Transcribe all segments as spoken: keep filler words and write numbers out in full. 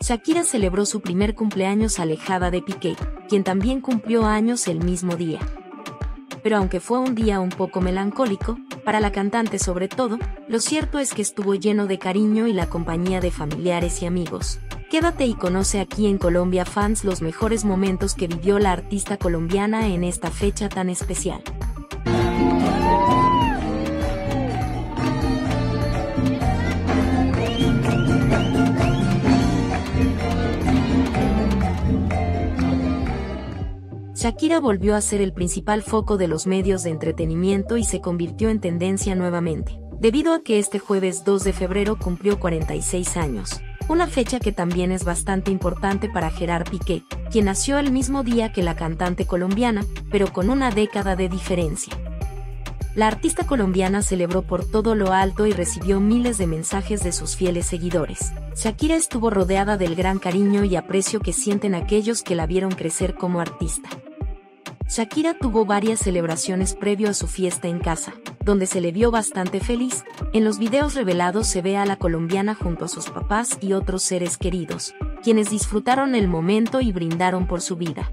Shakira celebró su primer cumpleaños alejada de Piqué, quien también cumplió años el mismo día. Pero aunque fue un día un poco melancólico, para la cantante sobre todo, lo cierto es que estuvo lleno de cariño y la compañía de familiares y amigos. Quédate y conoce aquí en Colombia Fans los mejores momentos que vivió la artista colombiana en esta fecha tan especial. Shakira volvió a ser el principal foco de los medios de entretenimiento y se convirtió en tendencia nuevamente, debido a que este jueves dos de febrero cumplió cuarenta y seis años, una fecha que también es bastante importante para Gerard Piqué, quien nació el mismo día que la cantante colombiana, pero con una década de diferencia. La artista colombiana celebró por todo lo alto y recibió miles de mensajes de sus fieles seguidores. Shakira estuvo rodeada del gran cariño y aprecio que sienten aquellos que la vieron crecer como artista. Shakira tuvo varias celebraciones previo a su fiesta en casa, donde se le vio bastante feliz. En los videos revelados se ve a la colombiana junto a sus papás y otros seres queridos, quienes disfrutaron el momento y brindaron por su vida.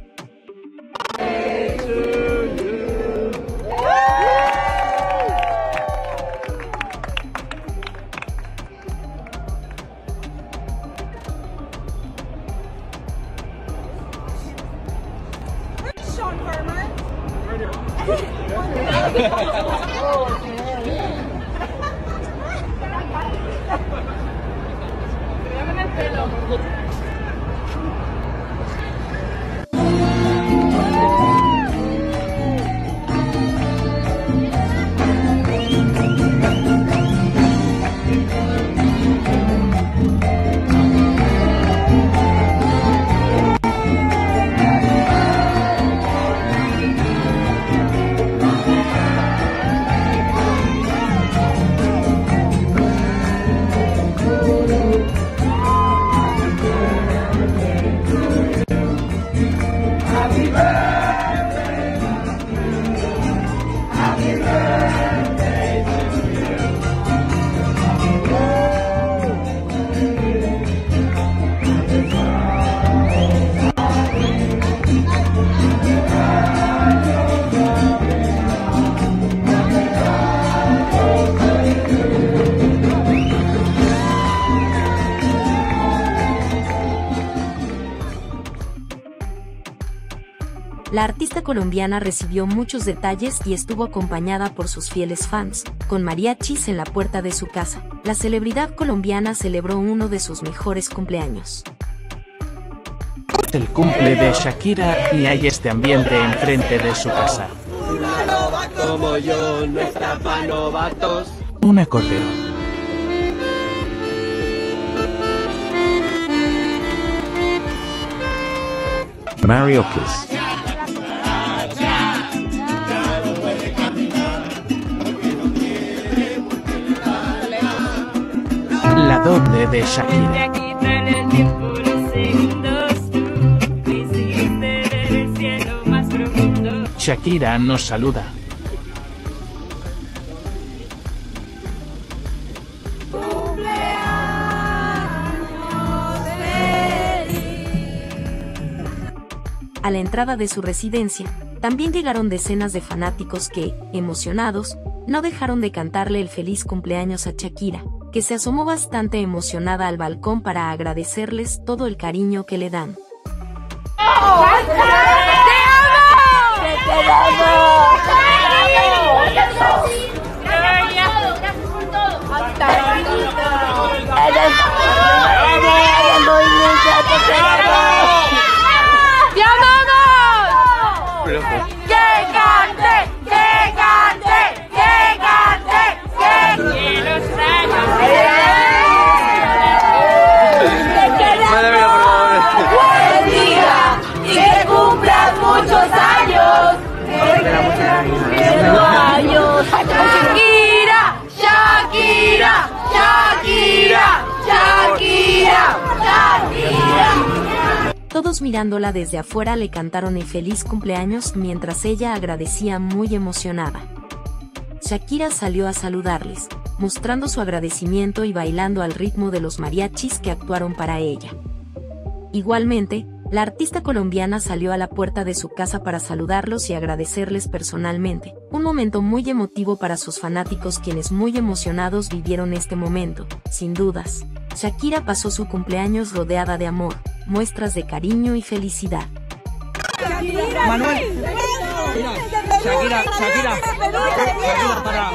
La artista colombiana recibió muchos detalles y estuvo acompañada por sus fieles fans, con mariachis en la puerta de su casa. La celebridad colombiana celebró uno de sus mejores cumpleaños. El cumple de Shakira y hay este ambiente enfrente de su casa. Un acordeón. Mario Kiss. La doble de Shakira. Shakira nos saluda. A la entrada de su residencia, también llegaron decenas de fanáticos que, emocionados, no dejaron de cantarle el feliz cumpleaños a Shakira, que se asomó bastante emocionada al balcón para agradecerles todo el cariño que le dan. ¡Oh! ¡Te amo! ¡Te amo! ¡Te amo! Gracias por todo, gracias por todo. ¡Te amamos! ¡Que cante! ¡Que cante! ¡Que cante! ¡Que los traigas! ¡Bendiga! ¡Y que cumpla muchos años! ¡Años! ¡Shakira! ¡Shakira! ¡Shakira! ¡Shakira! ¡Shakira! Todos mirándola desde afuera le cantaron el feliz cumpleaños mientras ella agradecía muy emocionada. Shakira salió a saludarles, mostrando su agradecimiento y bailando al ritmo de los mariachis que actuaron para ella. Igualmente, la artista colombiana salió a la puerta de su casa para saludarlos y agradecerles personalmente, un momento muy emotivo para sus fanáticos, quienes muy emocionados vivieron este momento. Sin dudas, Shakira pasó su cumpleaños rodeada de amor, muestras de cariño y felicidad. Manuel, Shakira, Shakira, Shakira, para...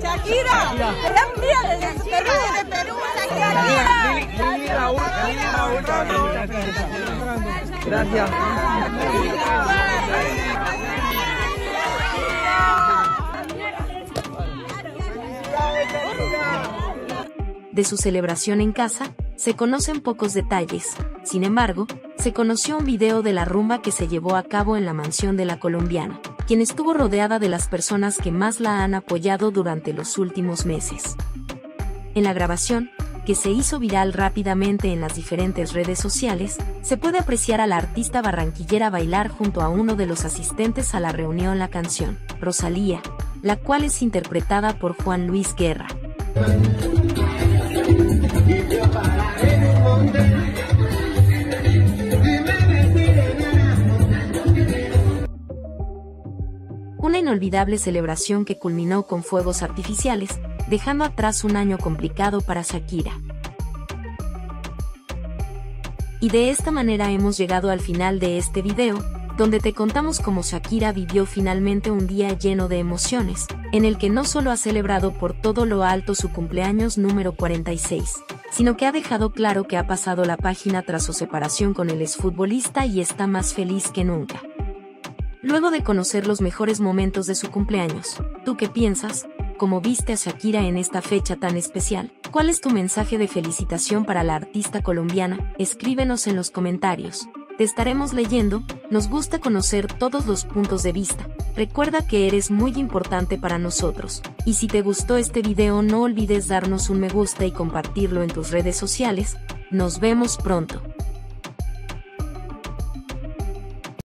Shakira, Shakira, de Perú, gracias. De su celebración en casa, se conocen pocos detalles. Sin embargo, se conoció un video de la rumba que se llevó a cabo en la mansión de la colombiana, quien estuvo rodeada de las personas que más la han apoyado durante los últimos meses. En la grabación, que se hizo viral rápidamente en las diferentes redes sociales, se puede apreciar a la artista barranquillera bailar junto a uno de los asistentes a la reunión la canción Rosalía, la cual es interpretada por Juan Luis Guerra. Una inolvidable celebración que culminó con fuegos artificiales, dejando atrás un año complicado para Shakira. Y de esta manera hemos llegado al final de este video, donde te contamos cómo Shakira vivió finalmente un día lleno de emociones, en el que no solo ha celebrado por todo lo alto su cumpleaños número cuarenta y seis, sino que ha dejado claro que ha pasado la página tras su separación con el exfutbolista y está más feliz que nunca. Luego de conocer los mejores momentos de su cumpleaños, ¿tú qué piensas? ¿Cómo viste a Shakira en esta fecha tan especial? ¿Cuál es tu mensaje de felicitación para la artista colombiana? Escríbenos en los comentarios. Te estaremos leyendo, nos gusta conocer todos los puntos de vista. Recuerda que eres muy importante para nosotros. Y si te gustó este video, no olvides darnos un me gusta y compartirlo en tus redes sociales. Nos vemos pronto.